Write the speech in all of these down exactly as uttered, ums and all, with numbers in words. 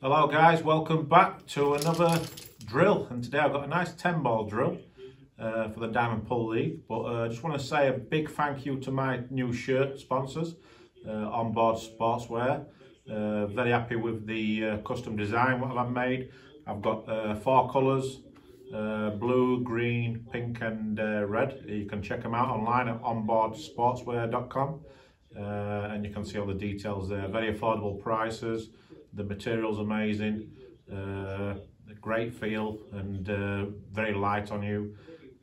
Hello guys, welcome back to another drill, and today I've got a nice ten ball drill uh, for the Diamond Pool League, but I uh, just want to say a big thank you to my new shirt sponsors, uh, Onboard Sportswear. Uh, very happy with the uh, custom design what I've made. I've got uh, four colours, uh, blue, green, pink and uh, red. You can check them out online at onboard sportswear dot com. Uh, and you can see all the details there. Very affordable prices, the material's amazing, uh, great feel and uh, very light on you,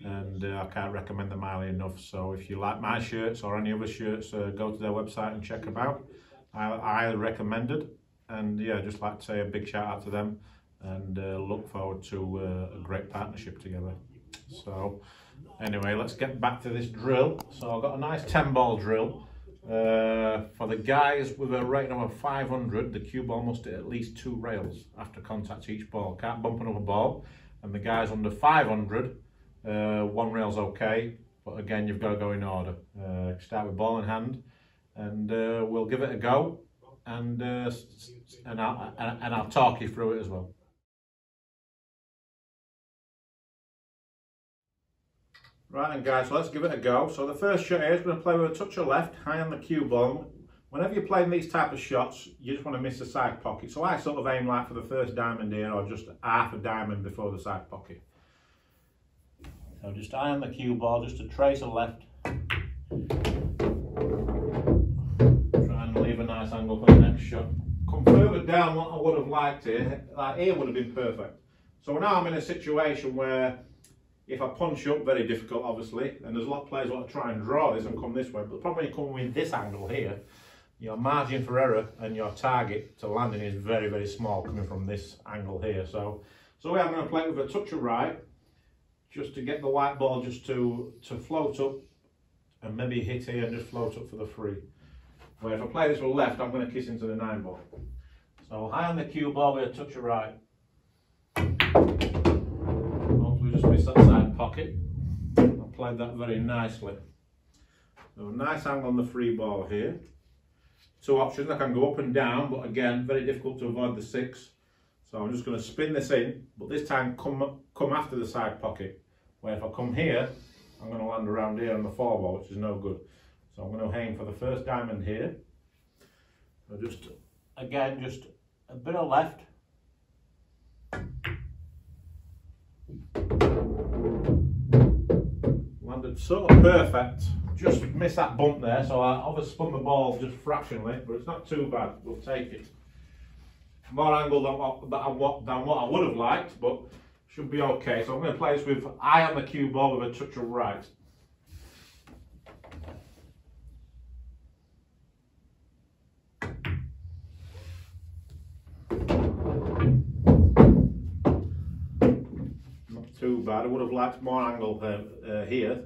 and uh, I can't recommend them highly enough. So if you like my shirts or any other shirts, uh, go to their website and check them out. I highly recommend it, and yeah, just like to say a big shout out to them, and uh, look forward to uh, a great partnership together. So anyway, let's get back to this drill. So I've got a nice ten ball drill. Uh, for the guys with a rating of five hundred, the cue ball must hit at least two rails after contact each ball. Can't bump another ball. And the guys under five hundred, uh, one rail's okay, but again you've got to go in order. Uh, start with ball in hand, and uh, we'll give it a go, and uh, and, I'll, and I'll talk you through it as well. Right then guys, so let's give it a go. So the first shot here is going to play with a touch of left, high on the cue ball. Whenever you're playing these type of shots, you just want to miss the side pocket. So I sort of aim like for the first diamond here, or just half a diamond before the side pocket. So just high on the cue ball, just a trace of left. Try and leave a nice angle for the next shot. Come further down what I would have liked here, like here would have been perfect. So now I'm in a situation where if I punch up, very difficult obviously, and there's a lot of players want to try and draw this and come this way, but the problem you come with this angle here, your margin for error and your target to landing is very, very small coming from this angle here. So, so I'm going to play it with a touch of right, just to get the white ball just to, to float up, and maybe hit here and just float up for the free. Where if I play this with left, I'm going to kiss into the nine ball. So high on the cue ball with a touch of right. Miss that side pocket. I played that very nicely. So a nice angle on the free ball here. Two options, I can go up and down, but again, very difficult to avoid the six. So I'm just going to spin this in, but this time come come after the side pocket. Where if I come here, I'm going to land around here on the four ball, which is no good. So I'm going to aim for the first diamond here. So just, again, just a bit of left. Sort of perfect, just missed that bump there, so I overspun the ball just fractionally, but it's not too bad, we'll take it. More angle than what, than what, than what I would have liked, but should be okay. So I'm going to play this with eye on the cue ball with a touch of right. Not too bad, I would have liked more angle uh, uh, here.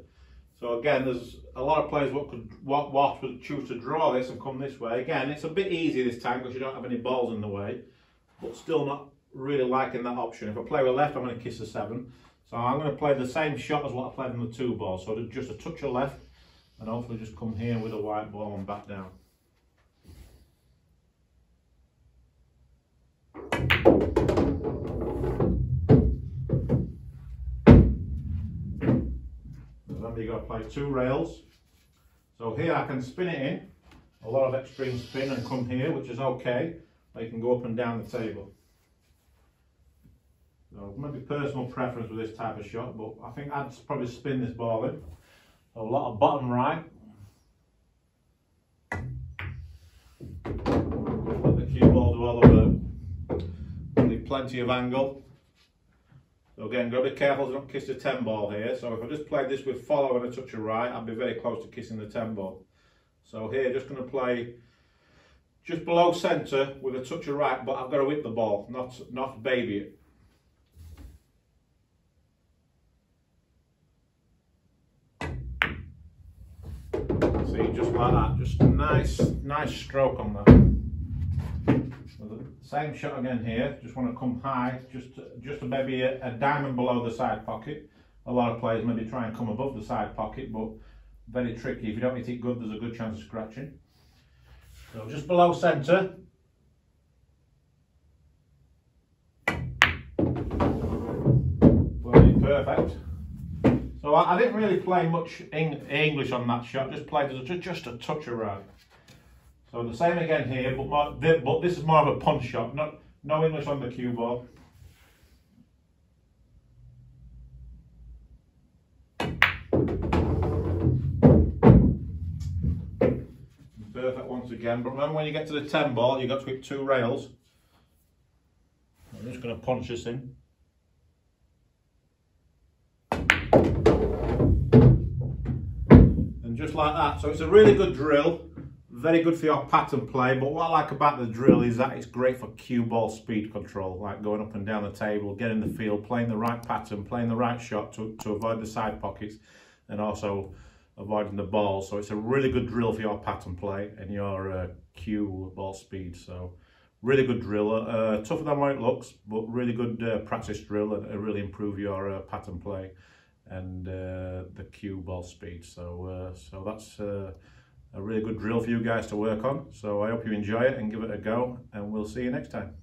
So again, there's a lot of players what could what what would choose to draw this and come this way. Again, it's a bit easier this time because you don't have any balls in the way, but still not really liking that option. If I play with left, I'm going to kiss the seven. So I'm going to play the same shot as what I played on the two ball. So just a touch of left, and hopefully just come here with a white ball and back down. You've got to play two rails. So here I can spin it in, a lot of extreme spin, and come here, which is okay, but you can go up and down the table. So maybe personal preference with this type of shot, but I think I'd probably spin this ball in. So a lot of bottom right. Let the cue ball do all of it. Need plenty of angle. So again, got to be careful to not kiss the ten ball here. So if I just play this with follow and a touch of right, I'd be very close to kissing the ten ball. So here, just going to play just below centre with a touch of right, but I've got to whip the ball, not, not baby it. See, just like that. Just a nice, nice stroke on that. Same shot again here, just want to come high, just just maybe a, a diamond below the side pocket. A lot of players maybe try and come above the side pocket, but very tricky. If you don't hit it good, there's a good chance of scratching. So just below centre. perfect. So I, I didn't really play much in English on that shot, just played as a, just a touch around. So the same again here, but, more, but this is more of a punch shot, not, no English on the cue ball. Perfect once again, but remember when you get to the ten ball, you've got to hit two rails. I'm just going to punch this in. And just like that. So it's a really good drill, very good for your pattern play, but what I like about the drill is that it's great for cue ball speed control, like going up and down the table, getting the field, playing the right pattern, playing the right shot to, to avoid the side pockets and also avoiding the ball. So it's a really good drill for your pattern play and your uh, cue ball speed. So really good drill, uh, tougher than what it looks, but really good uh, practice drill and uh, really improve your uh, pattern play and uh, the cue ball speed. So uh, so that's uh, a really good drill for you guys to work on. So I hope you enjoy it and give it a go, and we'll see you next time.